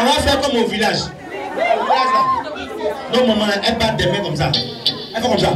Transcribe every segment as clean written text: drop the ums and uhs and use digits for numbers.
On va faire comme au village. Donc maman, elle bat des mains comme ça. Elle fait comme ça.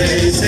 It's